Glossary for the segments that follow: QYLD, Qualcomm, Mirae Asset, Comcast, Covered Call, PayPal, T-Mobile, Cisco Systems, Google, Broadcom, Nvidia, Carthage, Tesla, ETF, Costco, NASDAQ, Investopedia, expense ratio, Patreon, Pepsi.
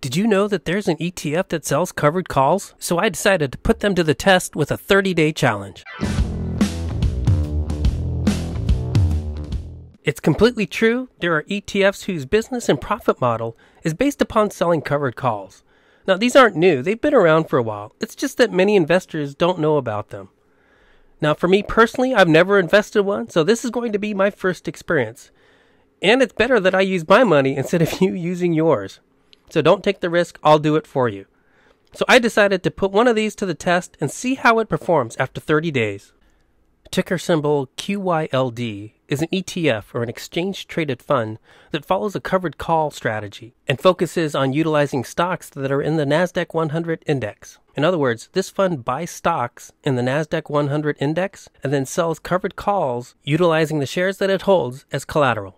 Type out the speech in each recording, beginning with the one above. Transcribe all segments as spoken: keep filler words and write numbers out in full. Did you know that there's an E T F that sells covered calls? So I decided to put them to the test with a thirty day challenge. It's completely true. There are E T Fs whose business and profit model is based upon selling covered calls. Now, these aren't new. They've been around for a while. It's just that many investors don't know about them. Now, for me personally, I've never invested one, so this is going to be my first experience. And it's better that I use my money instead of you using yours. So don't take the risk, I'll do it for you. So I decided to put one of these to the test and see how it performs after thirty days. Ticker symbol Q Y L D is an E T F, or an exchange-traded fund, that follows a covered call strategy and focuses on utilizing stocks that are in the NASDAQ one hundred index. In other words, this fund buys stocks in the NASDAQ one hundred index and then sells covered calls utilizing the shares that it holds as collateral.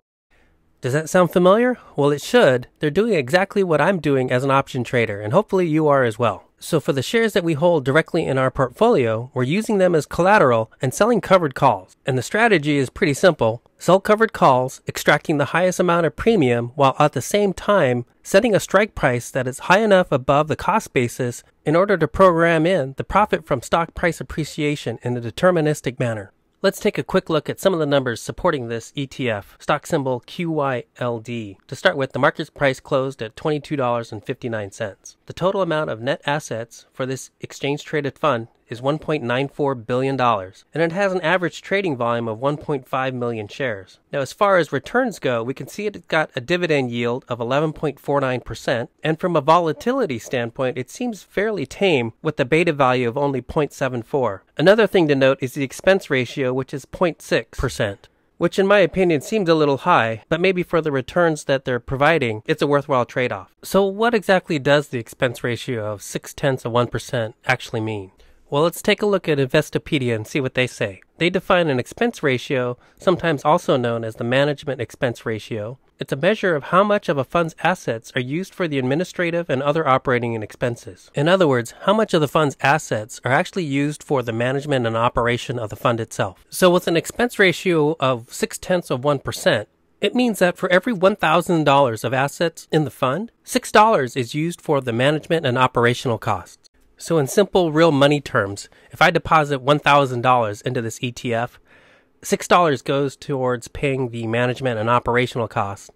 Does that sound familiar? Well, it should. They're doing exactly what I'm doing as an option trader, and hopefully you are as well. So for the shares that we hold directly in our portfolio, we're using them as collateral and selling covered calls. And the strategy is pretty simple. Sell covered calls, extracting the highest amount of premium, while at the same time setting a strike price that is high enough above the cost basis in order to program in the profit from stock price appreciation in a deterministic manner. Let's take a quick look at some of the numbers supporting this E T F, stock symbol Q Y L D. To start with, the market's price closed at twenty-two dollars and fifty-nine cents. The total amount of net assets for this exchange-traded fund is one point nine four billion dollars, and it has an average trading volume of one point five million shares. Now, as far as returns go, we can see it's got a dividend yield of eleven point four nine percent, and from a volatility standpoint, it seems fairly tame with the beta value of only zero point seven four. Another thing to note is the expense ratio, which is zero point six percent, which in my opinion seems a little high, but maybe for the returns that they're providing, it's a worthwhile trade-off. So what exactly does the expense ratio of six tenths of one percent actually mean? Well, let's take a look at Investopedia and see what they say. They define an expense ratio, sometimes also known as the management expense ratio. It's a measure of how much of a fund's assets are used for the administrative and other operating expenses. In other words, how much of the fund's assets are actually used for the management and operation of the fund itself. So with an expense ratio of six tenths of one percent, it means that for every one thousand dollars of assets in the fund, six dollars is used for the management and operational costs. So in simple, real money terms, if I deposit one thousand dollars into this E T F, six dollars goes towards paying the management and operational costs,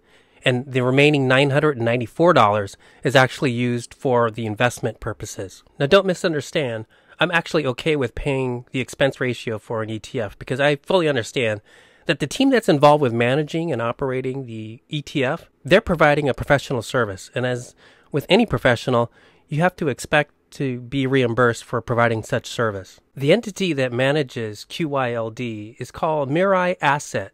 and the remaining nine hundred ninety-four dollars is actually used for the investment purposes. Now, don't misunderstand. I'm actually okay with paying the expense ratio for an E T F because I fully understand that the team that's involved with managing and operating the E T F, they're providing a professional service. And as with any professional, you have to expect to be reimbursed for providing such service. The entity that manages Q Y L D is called Mirae Asset.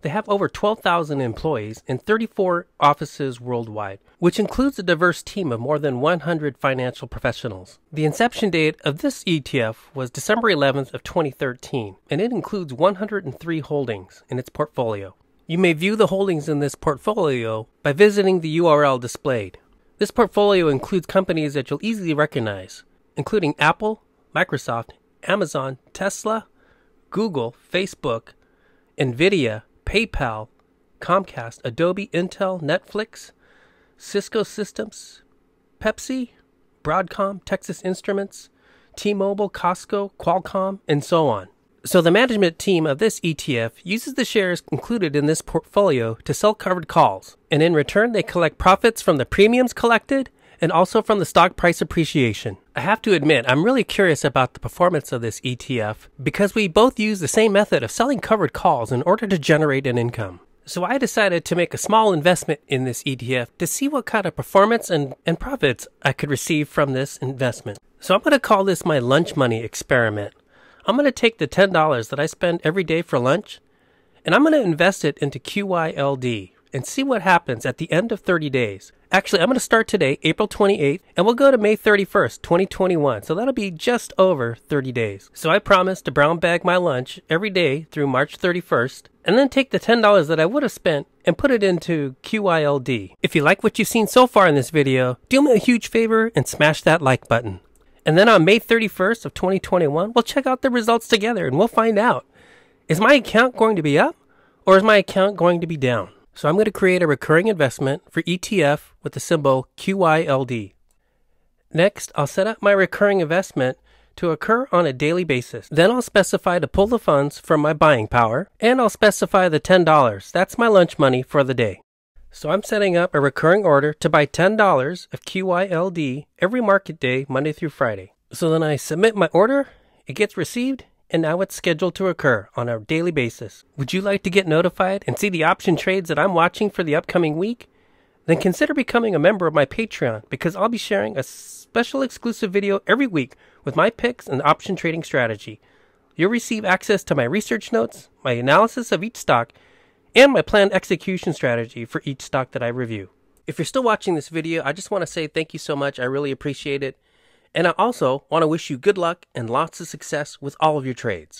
They have over twelve thousand employees in thirty-four offices worldwide, which includes a diverse team of more than one hundred financial professionals. The inception date of this E T F was December eleventh of twenty thirteen, and it includes one hundred three holdings in its portfolio. You may view the holdings in this portfolio by visiting the U R L displayed. This portfolio includes companies that you'll easily recognize, including Apple, Microsoft, Amazon, Tesla, Google, Facebook, Nvidia, PayPal, Comcast, Adobe, Intel, Netflix, Cisco Systems, Pepsi, Broadcom, Texas Instruments, T-Mobile, Costco, Qualcomm, and so on. So the management team of this E T F uses the shares included in this portfolio to sell covered calls, and in return they collect profits from the premiums collected and also from the stock price appreciation. I have to admit, I'm really curious about the performance of this E T F because we both use the same method of selling covered calls in order to generate an income. So I decided to make a small investment in this E T F to see what kind of performance and, and profits I could receive from this investment. So I'm going to call this my lunch money experiment. I'm going to take the ten dollars that I spend every day for lunch, and I'm going to invest it into Q Y L D and see what happens at the end of thirty days. Actually, I'm going to start today, April twenty-eighth, and we'll go to May thirty-first, twenty twenty-one. So that'll be just over thirty days. So I promise to brown bag my lunch every day through March thirty-first, and then take the ten dollars that I would have spent and put it into Q Y L D. If you like what you've seen so far in this video, do me a huge favor and smash that like button. And then on May thirty-first of twenty twenty-one, we'll check out the results together and we'll find out, is my account going to be up or is my account going to be down? So I'm going to create a recurring investment for E T F with the symbol Q Y L D. Next, I'll set up my recurring investment to occur on a daily basis. Then I'll specify to pull the funds from my buying power, and I'll specify the ten dollars. That's my lunch money for the day. So I'm setting up a recurring order to buy ten dollars of Q Y L D every market day, Monday through Friday. So then I submit my order, it gets received, and now it's scheduled to occur on a daily basis. Would you like to get notified and see the option trades that I'm watching for the upcoming week? Then consider becoming a member of my Patreon, because I'll be sharing a special exclusive video every week with my picks and option trading strategy. You'll receive access to my research notes, my analysis of each stock, and my planned execution strategy for each stock that I review. If you're still watching this video, I just want to say thank you so much. I really appreciate it. And I also want to wish you good luck and lots of success with all of your trades.